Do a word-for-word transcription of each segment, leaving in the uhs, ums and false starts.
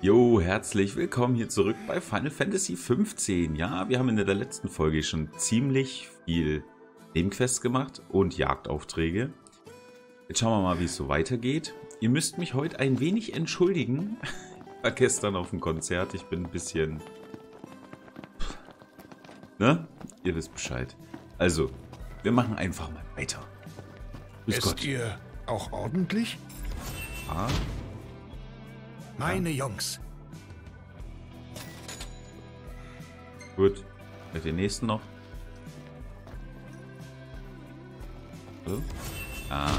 Jo, herzlich willkommen hier zurück bei Final Fantasy fünfzehn. Ja, wir haben in der letzten Folge schon ziemlich viel Nebenquests gemacht und Jagdaufträge. Jetzt schauen wir mal, wie es so weitergeht. Ihr müsst mich heute ein wenig entschuldigen. Ich war gestern auf dem Konzert, ich bin ein bisschen... Ne? Ihr wisst Bescheid. Also, wir machen einfach mal weiter. Grüß Gott. Esst ihr auch ordentlich? Ah. Meine Jungs. Gut. Mit den nächsten noch. So. Ah.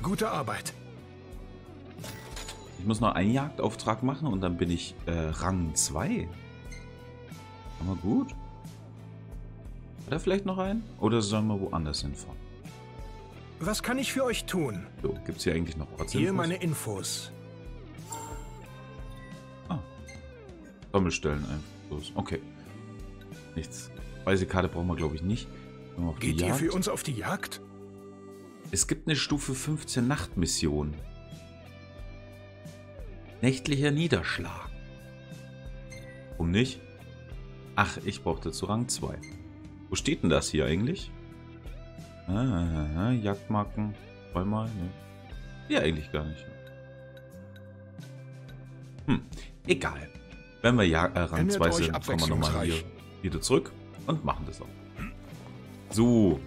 Gute Arbeit. Ich muss noch einen Jagdauftrag machen und dann bin ich äh, Rang zwei. Aber gut. Hat er vielleicht noch einen? Oder sollen wir woanders hinfahren? Was kann ich für euch tun? So, gibt's hier eigentlich noch Ortsinfos? Hier meine Infos. Sammelstellen einfach. Okay. Nichts. Weiße Karte brauchen wir, glaube ich, nicht. Auf Geht die ihr für uns auf die Jagd? Es gibt eine Stufe fünfzehn Nachtmission. Nächtlicher Niederschlag. Warum nicht? Ach, ich brauche dazu Rang zwei. Wo steht denn das hier eigentlich? Ah, Jagdmarken. Zweimal, ne? Ja, eigentlich gar nicht. Hm, egal. Wenn wir ja, äh, Rang zwei sind, kommen wir nochmal hier wieder zurück und machen das auch. So.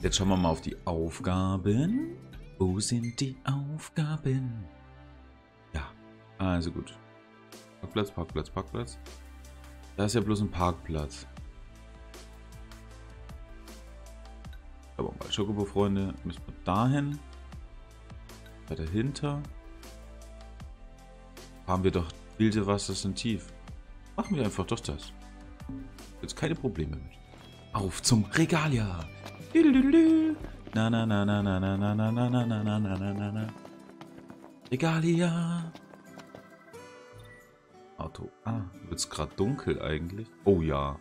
Jetzt schauen wir mal auf die Aufgaben. Wo sind die Aufgaben? Ja, also gut. Parkplatz, Parkplatz, Parkplatz. Da ist ja bloß ein Parkplatz. Aber mal Chocobo, Freunde, müssen wir dahin. Weiter hinter. Haben wir doch... Wilde Wasser sind tief. Machen wir einfach doch das. Jetzt keine Probleme mit. Auf zum Regalia. Na na na na na na na na na na na na na na. Regalia. Auto. Ah, wird's gerade dunkel eigentlich? Oh ja.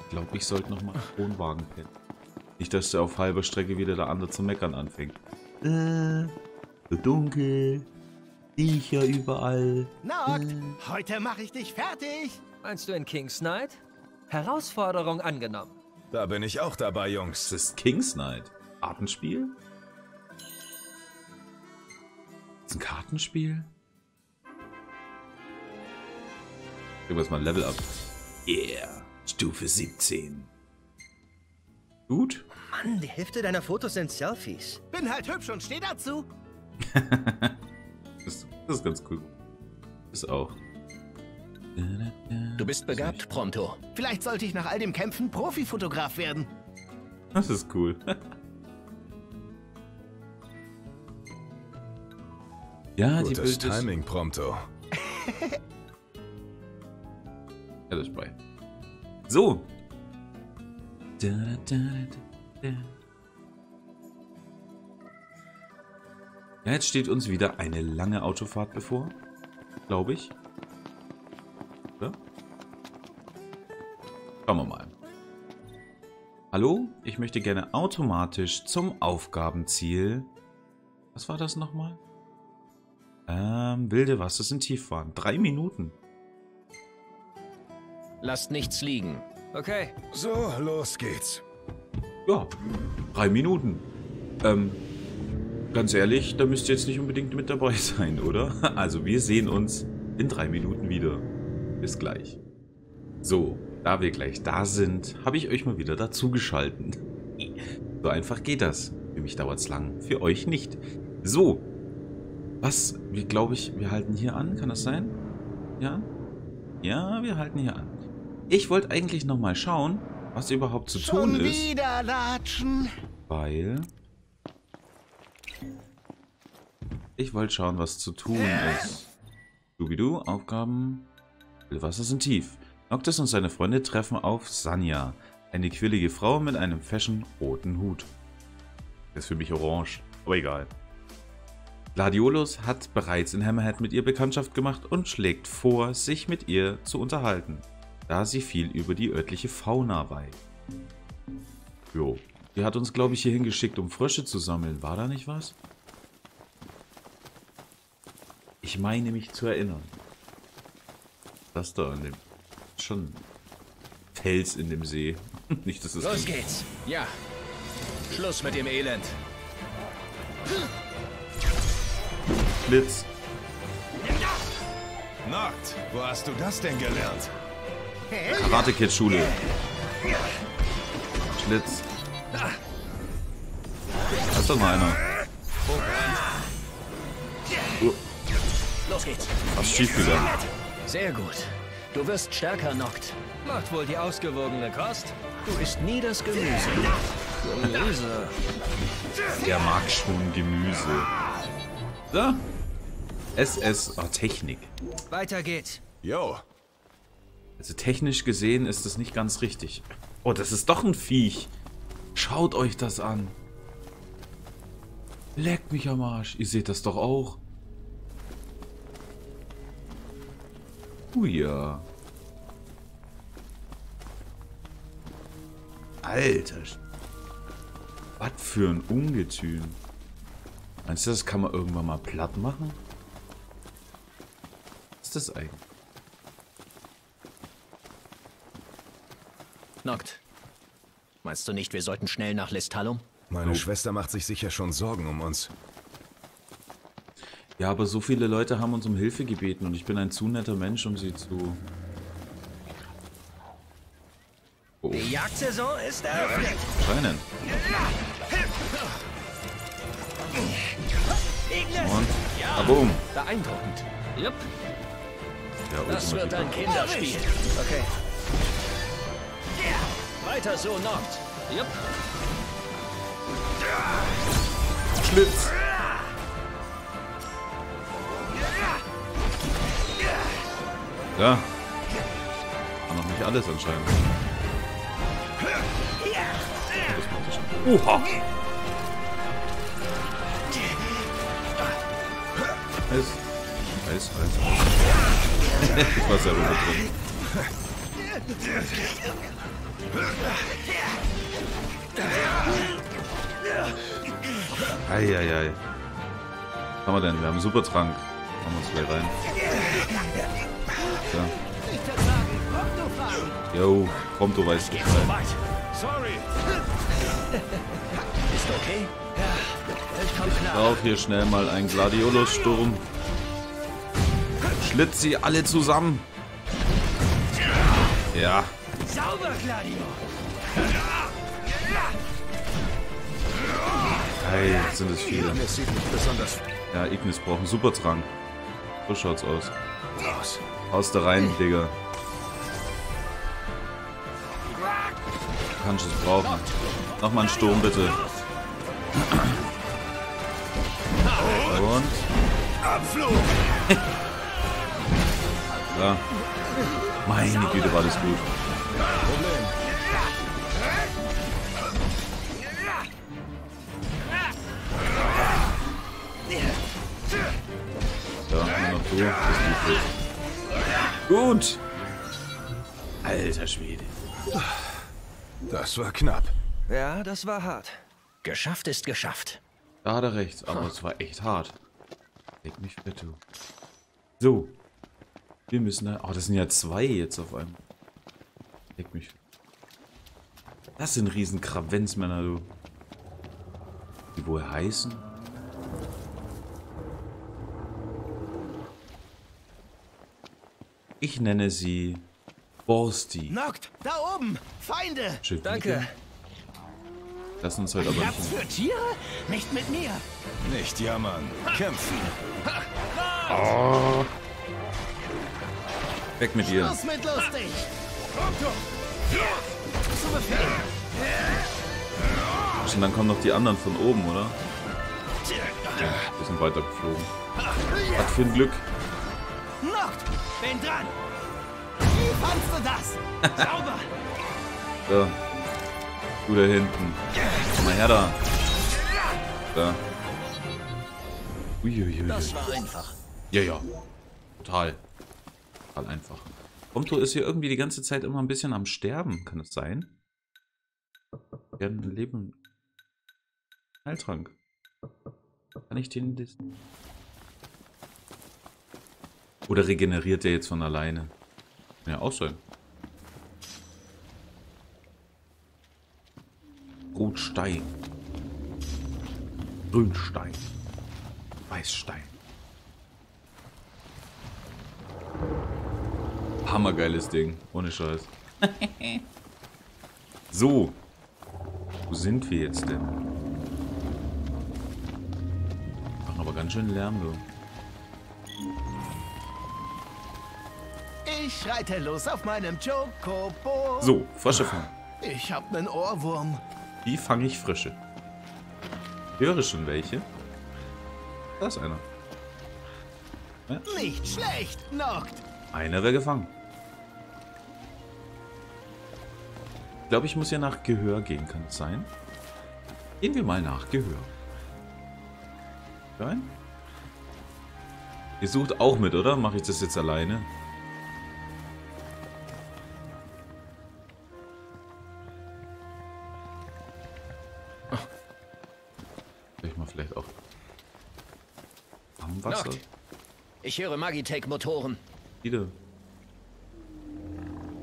Ich glaube, ich sollte noch mal einen Wohnwagen pennen. Nicht, dass der auf halber Strecke wieder der andere zu meckern anfängt. Äh, so dunkel. Hier überall. Noct, äh. heute mache ich dich fertig. Meinst du in King's Knight? Herausforderung angenommen. Da bin ich auch dabei, Jungs. Das ist King's Knight. Kartenspiel? Ist ein Kartenspiel? Ich muss mal ein Level up. Yeah. Stufe siebzehn. Gut. Mann, die Hälfte deiner Fotos sind Selfies. Bin halt hübsch und steh dazu. Das, das ist ganz cool. Ist auch. Du bist begabt, Prompto. Vielleicht sollte ich nach all dem Kämpfen Profifotograf werden. Das ist cool. Ja, die Gutes Timing, Prompto. Ja, das ist bei. So. Da, da, da, da. Ja, jetzt steht uns wieder eine lange Autofahrt bevor, glaube ich. Oder? Schauen wir mal. Hallo, ich möchte gerne automatisch zum Aufgabenziel. Was war das nochmal? Ähm, wilde Wasser sind Tieffahren. Drei Minuten. Lasst nichts liegen. Okay. So, los geht's. Ja, drei Minuten. Ähm... Ganz ehrlich, da müsst ihr jetzt nicht unbedingt mit dabei sein, oder? Also wir sehen uns in drei Minuten wieder. Bis gleich. So, da wir gleich da sind, habe ich euch mal wieder dazugeschalten. So einfach geht das. Für mich dauert es lang, für euch nicht. So, was? Wir glaube ich, wir halten hier an, kann das sein? Ja? Ja, wir halten hier an. Ich wollte eigentlich nochmal schauen, was überhaupt zu tun ist. Schon wieder latschen. Weil... Ich wollte schauen, was zu tun ist. Scooby-Doo, Aufgaben. Wasser sind tief. Noctis und seine Freunde treffen auf Sania. Eine quirlige Frau mit einem fashion roten Hut. Das ist für mich orange, aber egal. Gladiolus hat bereits in Hammerhead mit ihr Bekanntschaft gemacht und schlägt vor, sich mit ihr zu unterhalten, da sie viel über die örtliche Fauna weiß. Jo, die hat uns, glaube ich, hierhin geschickt, um Frösche zu sammeln. War da nicht was? Ich meine mich zu erinnern. Das da an dem... Schon Fels in dem See. Nicht, dass es... Los geht's! Ja! Schluss mit dem Elend! Blitz! Nord, wo hast du das denn gelernt? Karate Kid Schule. Schlitz. Das ist doch mal einer. Uh. Los geht's. Was schief gegangen. Sehr gut. Du wirst stärker, Noct. Macht wohl die ausgewogene Kost. Du isst nie das Gemüse. Gemüse. Der mag schon Gemüse. Da. S S. Oh, Technik. Weiter geht's. Jo. Also technisch gesehen ist das nicht ganz richtig. Oh, das ist doch ein Viech. Schaut euch das an. Leckt mich am Arsch. Ihr seht das doch auch. Oh ja. Alter. Was für ein Ungetüm. Meinst du, das kann man irgendwann mal platt machen? Was ist das eigentlich? Noct, meinst du nicht, wir sollten schnell nach Lestallum? Meine oh. Schwester macht sich sicher schon Sorgen um uns. Ja, aber so viele Leute haben uns um Hilfe gebeten und ich bin ein zu netter Mensch, um sie zu... Oh. Die Jagdsaison ist eröffnet. Scheinen. Und... Ja, boom. Beeindruckend. Yep. Ja, das wird ein Kinderspiel. Okay. Weiter so, Noct. Jupp. Schlitz. Ja. War noch nicht alles anscheinend. Das macht schon. Oha. Eis. Eis, Eis, Eis. Ich war selber drin. Eieiei. Was haben wir denn? Wir haben einen Supertrank. Machen wir uns gleich rein. Ja. Jo, Prompto weiß Bescheid. Ist okay? Ich brauche hier schnell mal einen Gladiolus-Sturm. Schlitz sie alle zusammen. Ja. Sauber, Gladio! Hey, sind es viele. Ja, Ignis braucht einen Supertrank. So schaut's aus. Aus der Reihen, Digga. Du kannst es brauchen. Nochmal einen Sturm, bitte. Und... Abflug! Ja. Meine Güte, war das gut. Ja, nur noch du. Das gut. Alter Schwede. Das war knapp. Ja, das war hart. Geschafft ist geschafft. Da hat er recht, aber es war echt hart. Leg mich bitte. So. Wir müssen da... Oh, das sind ja zwei jetzt auf einmal. Leck mich. Das sind riesen Kravenzmänner, du. Die wohl heißen? Ich nenne sie... Borsti. Noct, da oben! Feinde! Schiff, danke. Lass uns heute aber nicht... Was für Tiere? Nicht mit mir! Nicht jammern. Kämpfen! Oh. Weg mit ihr. Schluss mit lustig. Und dann kommen noch die anderen von oben, oder? Ja, wir sind weiter geflogen. Was für ein Glück. Noct, bin dran. Wie fandst du das? Sauber. So. Du da hinten. Komm mal her da. Da. Uiuiui. Das war einfach. Ja, ja. Total. Einfach. Prompto ist hier irgendwie die ganze Zeit immer ein bisschen am Sterben, kann es sein? Wir haben ein Leben. Heiltrank. Kann ich den. Oder regeneriert der jetzt von alleine? Ja, auch so. Rotstein. Grünstein. Weißstein. Hammergeiles Ding. Ohne Scheiß. So. Wo sind wir jetzt denn? Wir machen aber ganz schön Lärm, du. Ich reite los auf meinem Chocobo. So, Frösche fangen. Ich hab nen Ohrwurm. Wie fange ich Frösche? Ich höre schon welche. Da ist einer. Ja. Nicht schlecht, Noct. Einer wäre gefangen. Ich glaube, ich muss ja nach Gehör gehen, kann es sein? Gehen wir mal nach Gehör. Nein? Ihr sucht auch mit, oder? Mache ich das jetzt alleine? Wasser. Ich höre Magitech-Motoren. Wieder.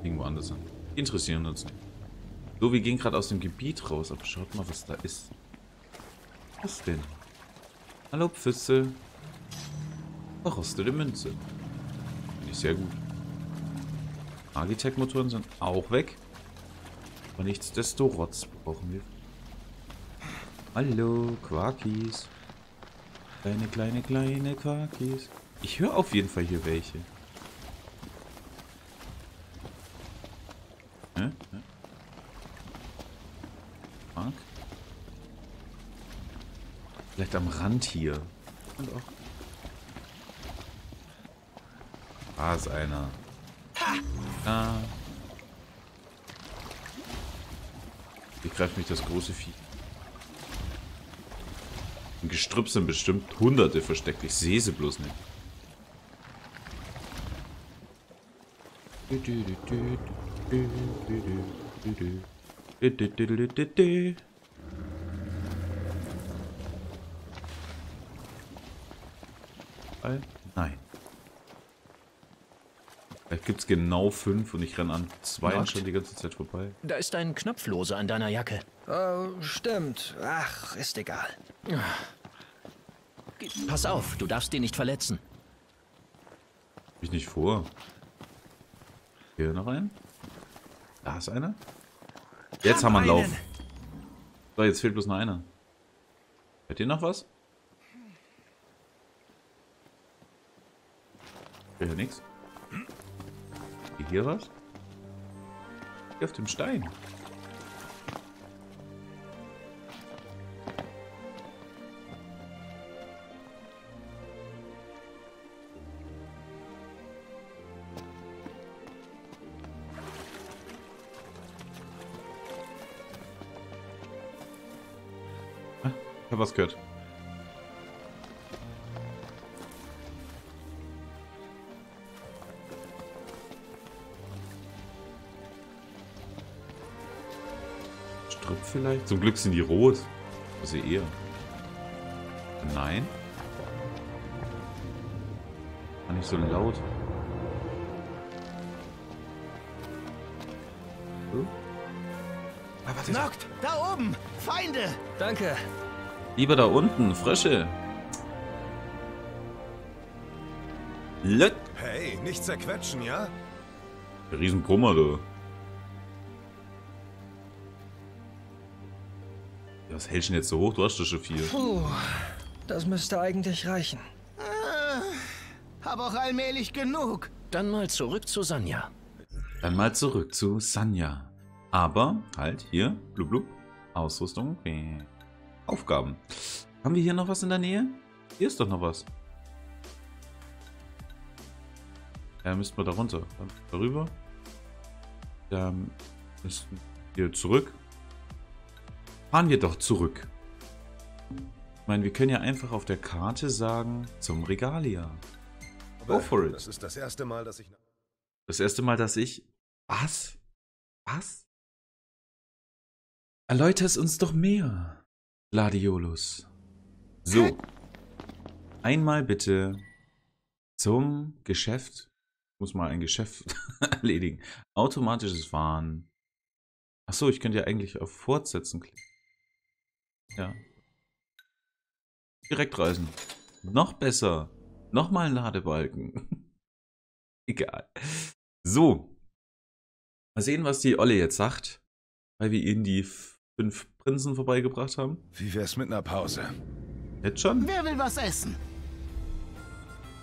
Irgendwo anders hin. Interessieren uns nicht. So, wir gehen gerade aus dem Gebiet raus, aber schaut mal, was da ist. Was denn? Hallo, Pfütze. Verrostete Münze. Finde ich sehr gut. Magitech-Motoren sind auch weg. Aber nichtsdestotrotz brauchen wir. Hallo, Quarkies. Kleine, kleine, kleine Quarkies. Ich höre auf jeden Fall hier welche. Hä? Hä? Quark? Vielleicht am Rand hier. Und auch. Da ist einer. Da. Hier greift mich das große Vieh. Im Gestrüpp sind bestimmt Hunderte versteckt. Ich sehe sie bloß nicht. Nein. Vielleicht gibt es genau fünf und ich renne an zwei und schon die ganze Zeit vorbei. Da ist ein Knopflose an deiner Jacke. Oh, stimmt. Ach, ist egal. Pass auf, du darfst ihn nicht verletzen. Hab ich nicht vor. Hier noch einen. Da ist einer. Jetzt haben wir einen Lauf. So, jetzt fehlt bloß noch einer. Hört ihr noch was? Ich höre nichts. Hier was? Hier auf dem Stein. Ich hab was gehört. Strüpp vielleicht? Zum Glück sind die rot. Das ist eher. Nein. War nicht so laut. Hm? Ah, was ist Noct, da oben! Feinde! Danke! Lieber da unten, Frösche. Lüt. Hey, nicht zerquetschen, ja? Riesenkummer, du. Was hältst du denn jetzt so hoch? Du hast doch schon viel. Puh, das müsste eigentlich reichen. Äh, hab auch allmählich genug. Dann mal zurück zu Sania. Dann mal zurück zu Sania. Aber halt hier, blub blub, Ausrüstung, okay. Aufgaben. Haben wir hier noch was in der Nähe? Hier ist doch noch was. Da müssten wir da runter. Dann darüber. Da müssten wir zurück. Fahren wir doch zurück. Ich meine, wir können ja einfach auf der Karte sagen, zum Regalia. Go for it. Das ist das erste Mal, dass ich... Das erste Mal, dass ich... Was? Was? Erläuter es uns doch mehr. Gladiolus. So. Einmal bitte zum Geschäft. Ich muss mal ein Geschäft erledigen. Automatisches Fahren. Achso, ich könnte ja eigentlich auf Fortsetzen klicken. Ja. Direkt reisen. Noch besser. Nochmal ein Ladebalken. Egal. So. Mal sehen, was die Olle jetzt sagt. Weil wir ihnen die fünf Prinzen vorbeigebracht haben. Wie wär's mit einer Pause? Jetzt schon? Wer will was essen?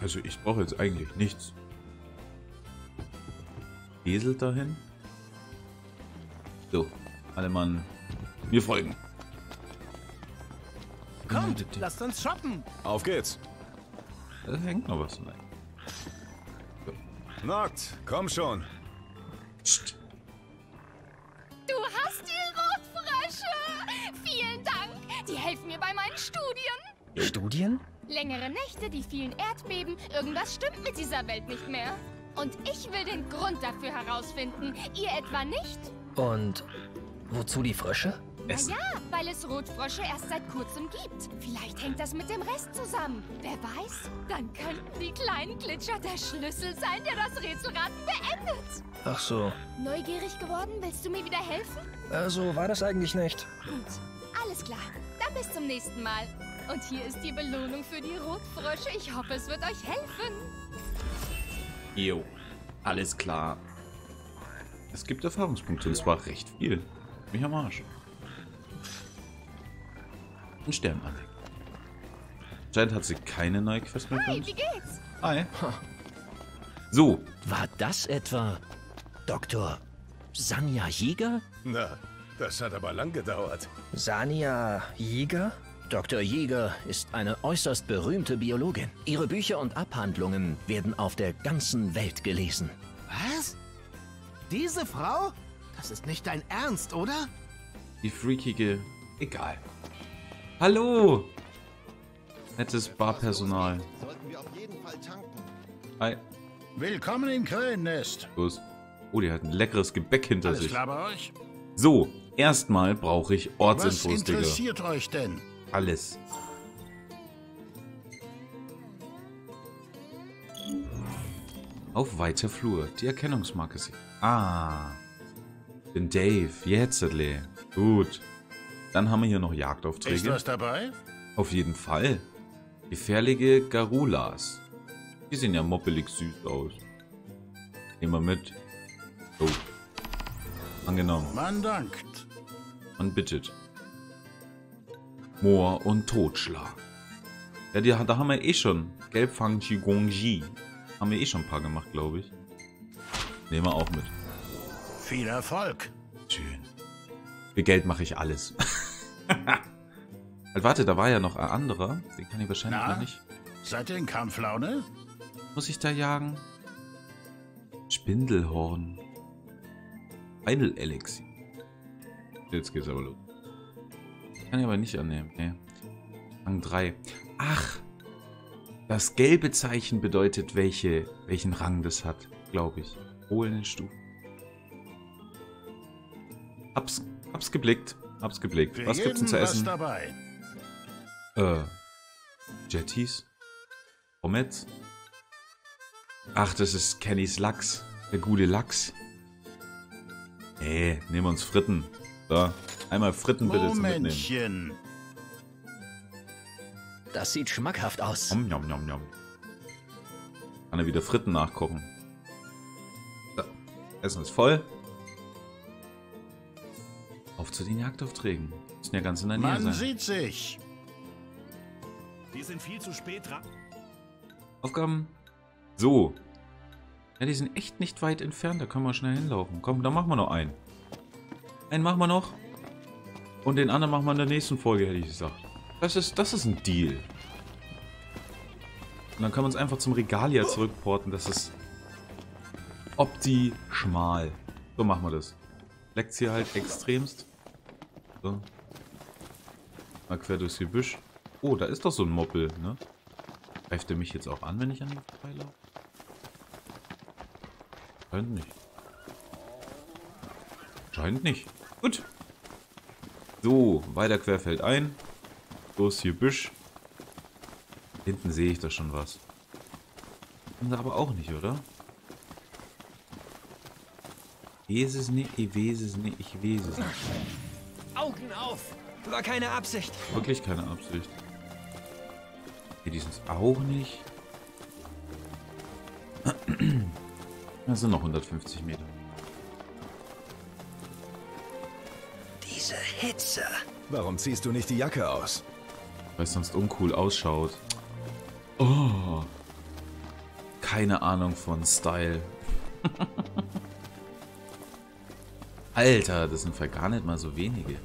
Also ich brauche jetzt eigentlich nichts. Esel dahin. So, alle Mann, wir folgen. Kommt, lasst uns shoppen. Auf geht's. Da hängt noch was rein. So. Noct, komm schon. Psst. Du hast die Rotfrösche. Vielen Dank. Die helfen mir bei meinen Studien. Studien? Längere Nächte, die vielen Erdbeben. Irgendwas stimmt mit dieser Welt nicht mehr. Und ich will den Grund dafür herausfinden. Ihr etwa nicht? Und wozu die Frösche? Na ja, weil es Rotfrösche erst seit kurzem gibt. Vielleicht hängt das mit dem Rest zusammen. Wer weiß? Dann könnten die kleinen Glitscher der Schlüssel sein, der das Rätselraten beendet. Ach so. Neugierig geworden? Willst du mir wieder helfen? Also war das eigentlich nicht. Gut, alles klar. Dann bis zum nächsten Mal. Und hier ist die Belohnung für die Rotfrösche. Ich hoffe, es wird euch helfen. Jo, alles klar. Es gibt Erfahrungspunkte und zwar recht viel. Mich am Arsch. Ein Sternanhänger. Anscheinend hat sie keine neue Quest mehr. Hi, wie geht's? Hi. So. War das etwa Doktor Sania Yeagre? Na, das hat aber lang gedauert. Sania Yeagre? Doktor Yeagre ist eine äußerst berühmte Biologin. Ihre Bücher und Abhandlungen werden auf der ganzen Welt gelesen. Was? Diese Frau? Das ist nicht dein Ernst, oder? Die freakige... Egal. Hallo! Nettes Barpersonal. Sollten wir auf jeden Fall tanken. Hi. Willkommen in Krähennest. Oh, die hat ein leckeres Gebäck hinter Alles sich. Klar bei euch? So, erstmal brauche ich Ortsinfos, Digga. Was interessiert Digga. euch denn? Alles. Auf weiter Flur. Die Erkennungsmarke sieht. Ah. Den Dave. Jetzt. Gut. Dann haben wir hier noch Jagdaufträge. Ist was dabei? Auf jeden Fall. Gefährliche Garulas. Die sehen ja moppelig süß aus. Nehmen wir mit. So. Angenommen. Man dankt. Man bittet. Moor und Totschlag. Ja, die, da haben wir eh schon. Gelbfang Qigongji. Haben wir eh schon ein paar gemacht, glaube ich. Nehmen wir auch mit. Viel Erfolg. Schön. Für Geld mache ich alles. Halt, warte, da war ja noch ein anderer. Den kann ich wahrscheinlich Na, noch nicht. Seid ihr in Kampflaune? Muss ich da jagen? Spindelhorn. Final Elixier. Jetzt geht's aber los. Kann ich aber nicht annehmen. Nee. Rang drei. Ach! Das gelbe Zeichen bedeutet, welche, welchen Rang das hat, glaube ich. Holen den Stufen. Hab's, hab's geblickt. Hab's geblickt. Für was gibt's denn zu essen? Dabei. Äh. Jetties? Pommes? Ach, das ist Kennys Lachs. Der gute Lachs. Nee, nehmen wir uns Fritten. So. Einmal Fritten bitte zum Mitnehmen. Das sieht schmackhaft aus. Om, nom, nom, nom. Kann er wieder Fritten nachkochen. So. Essen ist voll. Auf zu den Jagdaufträgen. Ist ja ganz in der Nähe Man sein. sieht sich. Wir sind viel zu spät dran. Aufgaben. So. Ja, die sind echt nicht weit entfernt. Da können wir schnell hinlaufen. Komm, da machen wir noch einen. Einen machen wir noch. Und den anderen machen wir in der nächsten Folge, hätte ich gesagt. Das ist, das ist ein Deal. Und dann können wir uns einfach zum Regalia zurückporten. Das ist optimal. So machen wir das. Leckt hier halt extremst. So. Mal quer durchs Gebüsch. Oh, da ist doch so ein Moppel, ne? Greift der mich jetzt auch an, wenn ich an ihm vorbeilaufe? Scheint nicht. Scheint nicht. Gut. So, weiter querfeld ein. Los hier Büsch. Hinten sehe ich da schon was. andere aber auch nicht, oder? Ich weiß es nicht, ich weiß es nicht, ich weiß es nicht. Augen auf! War keine Absicht. Wirklich keine Absicht. Hier dieses auch nicht. Das sind noch hundertfünfzig Meter. Diese Hitze. Warum ziehst du nicht die Jacke aus? Weil es sonst uncool ausschaut. Oh. Keine Ahnung von Style. Alter, das sind vielleicht gar nicht mal so wenige.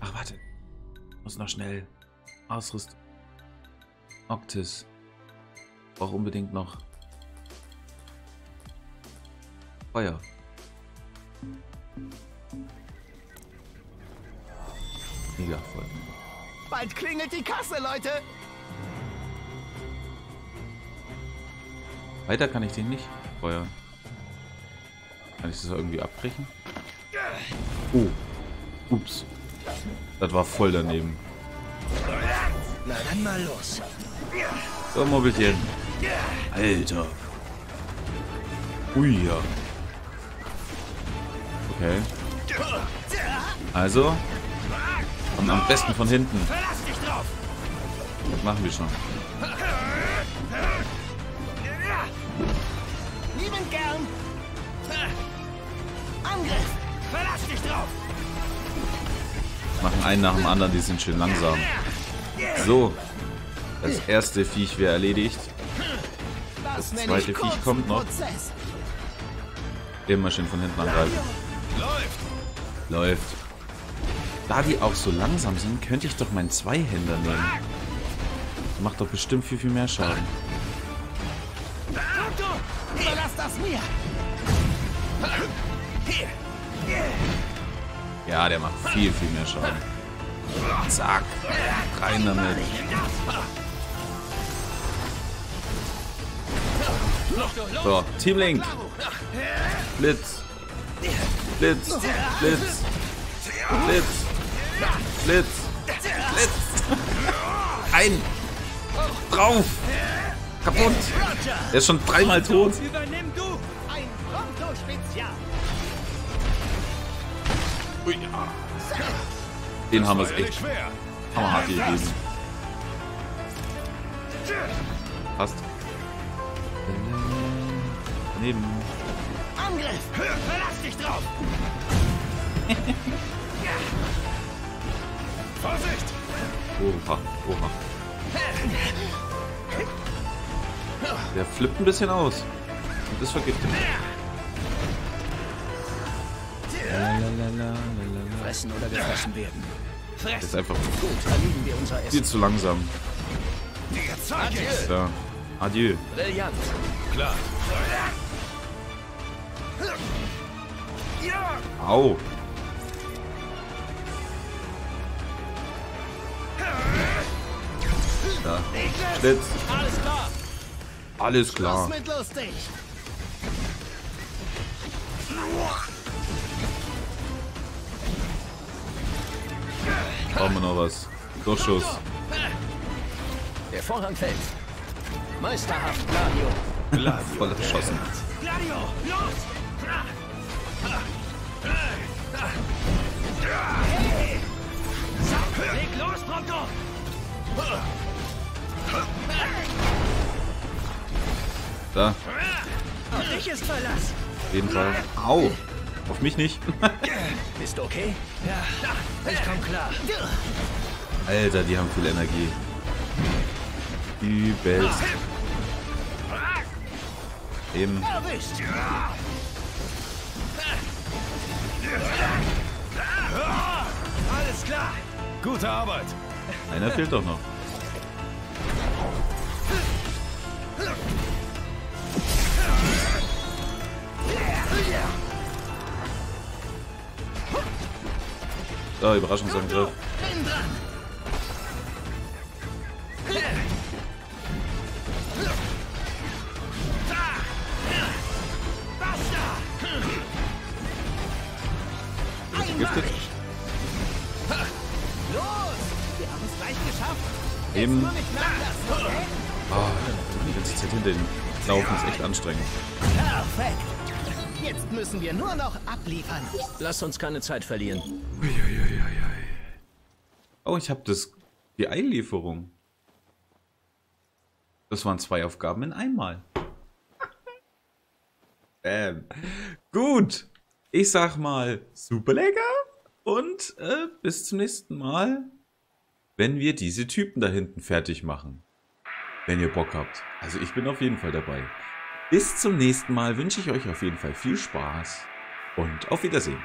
Ach, warte. Muss noch schnell. Ausrüstung. Noctis. Auch unbedingt noch. Feuer. Mega voll. Bald klingelt die Kasse, Leute! Weiter kann ich den nicht feuern. Kann ich das irgendwie abbrechen? Oh. Ups. Das war voll daneben. Na dann mal los. So, Mobbelchen. Alter. Ui, ja. Okay. Also. Und am besten von hinten. Das machen wir schon. Niemand gern. Angriff. Verlass dich drauf. Machen einen nach dem anderen, die sind schön langsam. So. Das erste Viech wäre erledigt. Das zweite Viech kommt noch. Immer schön von hinten angreifen. Läuft. Läuft. Da die auch so langsam sind, könnte ich doch meinen Zweihänder nehmen. Das macht doch bestimmt viel, viel mehr Schaden. Ja, der macht viel, viel mehr Schaden. Zack. Rein damit. So, Team Link. Blitz. Blitz. Blitz. Blitz. Blitz. Blitz. Ein. Drauf. Kaputt. Der ist schon dreimal tot. Übernimm du ein Prompto-Spezial. Ui. Den haben wir es echt hammerhart gegeben. Passt. Daneben. Angriff! Verlass dich drauf! Vorsicht! Oha, oha. Der flippt ein bisschen aus. Und ist vergiftet. Fressen oder gefressen werden. Das ist einfach viel zu langsam. Ja. Adieu. Brillant. Klar. Au. Da. Schlitz. Alles klar. Alles klar. Schluss mit lustig. Brauchen wir noch was. Durchschuss. Der Vorhang fällt. Meisterhaft, Gladio. Gladio. Voll erschossen. Gladio, los! Leg los, Prompto! Da. Auf dich ist Verlass. Auf jeden Fall. Au! Auf mich nicht. Bist du okay? Ja. Ich komm klar. Alter, die haben viel Energie. Übelst. Eben. Alles klar. Gute Arbeit. Einer fehlt doch noch. Oh, Überraschungsangriff. Vergiftet. Los! Wir haben es gleich geschafft. Eben. Oh, die ganze Zeit hinter ihnen laufen ist echt anstrengend. Perfekt. Jetzt müssen wir nur noch abliefern. Lass uns keine Zeit verlieren. Oh, ich habe das die Eilieferung. Das waren zwei Aufgaben in einmal. Ähm. Gut. Ich sag mal, super lecker. Und äh, bis zum nächsten Mal, wenn wir diese Typen da hinten fertig machen. Wenn ihr Bock habt. Also ich bin auf jeden Fall dabei. Bis zum nächsten Mal wünsche ich euch auf jeden Fall viel Spaß und auf Wiedersehen.